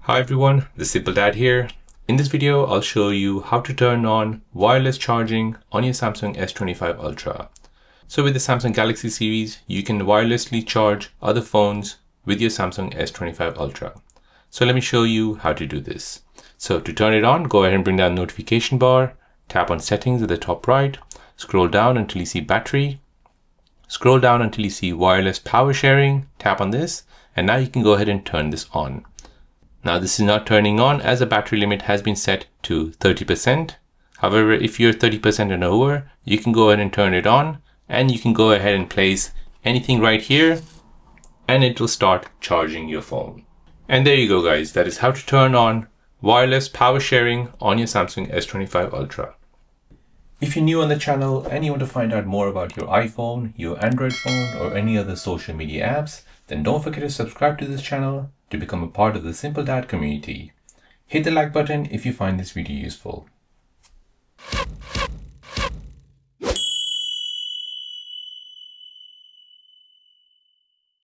Hi everyone, the Simple Dad here. In this video, I'll show you how to turn on wireless charging on your Samsung S25 Ultra. So with the Samsung Galaxy series, you can wirelessly charge other phones with your Samsung S25 Ultra. So let me show you how to do this. So to turn it on, go ahead and bring down the notification bar, tap on settings at the top right, scroll down until you see battery, scroll down until you see wireless power sharing, tap on this, and now you can go ahead and turn this on. Now this is not turning on as the battery limit has been set to 30%. However, if you're 30% and over, you can go ahead and turn it on, and you can go ahead and place anything right here and it will start charging your phone. And there you go guys, that is how to turn on wireless power sharing on your Samsung S25 Ultra. If you're new on the channel and you want to find out more about your iPhone, your Android phone or any other social media apps, then don't forget to subscribe to this channel to become a part of the Simple Dad community. Hit the like button if you find this video useful.